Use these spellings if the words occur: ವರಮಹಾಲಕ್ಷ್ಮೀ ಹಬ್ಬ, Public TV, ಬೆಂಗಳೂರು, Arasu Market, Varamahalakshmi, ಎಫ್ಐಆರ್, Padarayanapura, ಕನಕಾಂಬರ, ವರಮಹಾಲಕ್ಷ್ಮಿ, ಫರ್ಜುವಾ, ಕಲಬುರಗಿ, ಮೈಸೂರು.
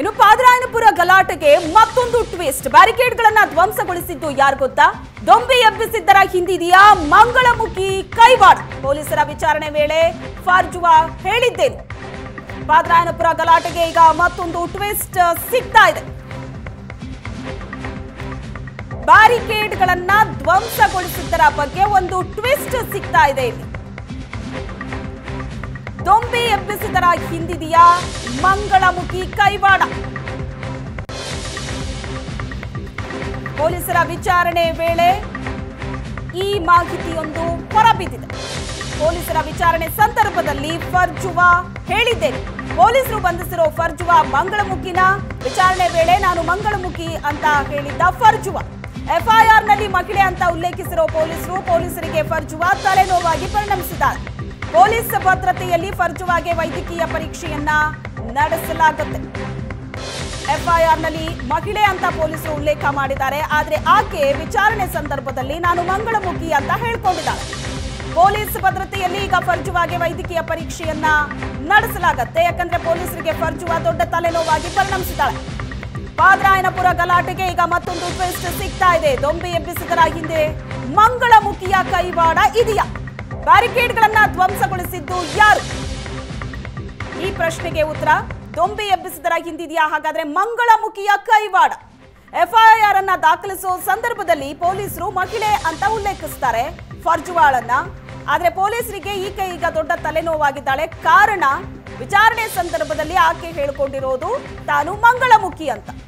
ಇನ್ನು ಪಾದರಾಯನಪುರ ಗಲಾಟೆಗೆ ಮತ್ತೊಂದು ಟ್ವಿಸ್ಟ್. ಬ್ಯಾರಿಕೇಡ್ಗಳನ್ನು ಧ್ವಂಸಗೊಳಿಸಿದ್ದು ಯಾರು ಗೊತ್ತಾ? ದೊಂಬಿ ಎಬ್ಬಿಸಿದ್ದರ ಹಿಂದಿದೆಯಾ ಮಂಗಳಮುಖಿ ಕೈವಾಡ? ಪೊಲೀಸರ ವಿಚಾರಣೆ ವೇಳೆ ಫಾರ್ಜುವಾ ಹೇಳಿದ್ದೇನು? ಪಾದರಾಯನಪುರ ಗಲಾಟೆಗೆ ಈಗ ಮತ್ತೊಂದು ಟ್ವಿಸ್ಟ್ ಸಿಗ್ತಾ ಇದೆ. ಬ್ಯಾರಿಕೇಡ್ಗಳನ್ನು ಧ್ವಂಸಗೊಳಿಸಿದ್ದರ ಬಗ್ಗೆ ಒಂದು ಟ್ವಿಸ್ಟ್ ಸಿಗ್ತಾ ಇದೆ. ದೊಂಬಿ ಎಬ್ಬಿಸಿದರ ಹಿಂದಿದೆಯಾ ಮಂಗಳಮುಖಿ ಕೈವಾಡ? ಪೊಲೀಸರ ವಿಚಾರಣೆ ವೇಳೆ ಈ ಮಾಹಿತಿಯೊಂದು ಹೊರಬಿದ್ದಿದೆ. ಪೊಲೀಸರ ವಿಚಾರಣೆ ಸಂದರ್ಭದಲ್ಲಿ ಫರ್ಜುವಾ ಹೇಳಿದ್ದೇನೆ. ಪೊಲೀಸರು ಬಂಧಿಸಿರೋ ಫರ್ಜುವಾ ಮಂಗಳಮುಖಿನ. ವಿಚಾರಣೆ ವೇಳೆ ನಾನು ಮಂಗಳಮುಖಿ ಅಂತ ಹೇಳಿದ್ದ ಫರ್ಜುವಾ. ಎಫ್ಐಆರ್ ನಲ್ಲಿ ಮಹಿಳೆ ಅಂತ ಉಲ್ಲೇಖಿಸಿರೋ ಪೊಲೀಸರಿಗೆ ಫರ್ಜುವಾ ತಲೆನೋವಾಗಿ ಪರಿಣಮಿಸಿದ್ದಾರೆ. ಪೊಲೀಸ್ ಭದ್ರತೆಯಲ್ಲಿ ಫರ್ಜುವಾಗೆ ವೈದ್ಯಕೀಯ ಪರೀಕ್ಷೆಯನ್ನ ನಡೆಸಲಾಗುತ್ತೆ. ಎಫ್ಐಆರ್ನಲ್ಲಿ ಮಹಿಳೆ ಅಂತ ಪೊಲೀಸರು ಉಲ್ಲೇಖ ಮಾಡಿದ್ದಾರೆ. ಆದರೆ ಆಕೆ ವಿಚಾರಣೆ ಸಂದರ್ಭದಲ್ಲಿ ನಾನು ಮಂಗಳಮುಖಿ ಅಂತ ಹೇಳಿಕೊಂಡಿದ್ದಾರೆ. ಪೊಲೀಸ್ ಭದ್ರತೆಯಲ್ಲಿ ಈಗ ಫರ್ಜುವಾಗೆ ವೈದ್ಯಕೀಯ ಪರೀಕ್ಷೆಯನ್ನ ನಡೆಸಲಾಗುತ್ತೆ. ಯಾಕಂದ್ರೆ ಪೊಲೀಸರಿಗೆ ಫರ್ಜುವಾ ದೊಡ್ಡ ತಲೆನೋವಾಗಿ ಪರಿಣಮಿಸಿದ್ದಾಳೆ. ಪಾದರಾಯನಪುರ ಗಲಾಟೆಗೆ ಈಗ ಮತ್ತೊಂದು ಟ್ವಿಸ್ಟ್ ಸಿಗ್ತಾ ಇದೆ. ದೊಂಬಿ ಎಬ್ಬಿಸಿದರ ಹಿಂದೆ ಮಂಗಳಮುಖಿಯ ಕೈವಾಡ ಇದೆಯಾ? ಬ್ಯಾರಿಕೇಡ್ಗಳನ್ನು ಧ್ವಂಸಗೊಳಿಸಿದ್ದು ಯಾರು? ಈ ಪ್ರಶ್ನೆಗೆ ಉತ್ತರ ದೊಂಬಿ ಎಬ್ಬಿಸಿದರ ಹಿಂದಿದೆಯಾ ಹಾಗಾದ್ರೆ ಮಂಗಳಮುಖಿಯ ಕೈವಾಡ? ಎಫ್ಐಆರ್ ಅನ್ನ ದಾಖಲಿಸುವ ಸಂದರ್ಭದಲ್ಲಿ ಪೊಲೀಸರು ಮಹಿಳೆ ಅಂತ ಉಲ್ಲೇಖಿಸ್ತಾರೆ ಫರ್ಜುವಾಳನ್ನ. ಆದರೆ ಪೊಲೀಸರಿಗೆ ಈಕೆ ಈಗ ದೊಡ್ಡ ತಲೆನೋವಾಗಿದ್ದಾಳೆ. ಕಾರಣ, ವಿಚಾರಣೆ ಸಂದರ್ಭದಲ್ಲಿ ಆಕೆ ಹೇಳಿಕೊಂಡಿರೋದು ತಾನು ಮಂಗಳಮುಖಿ ಅಂತ.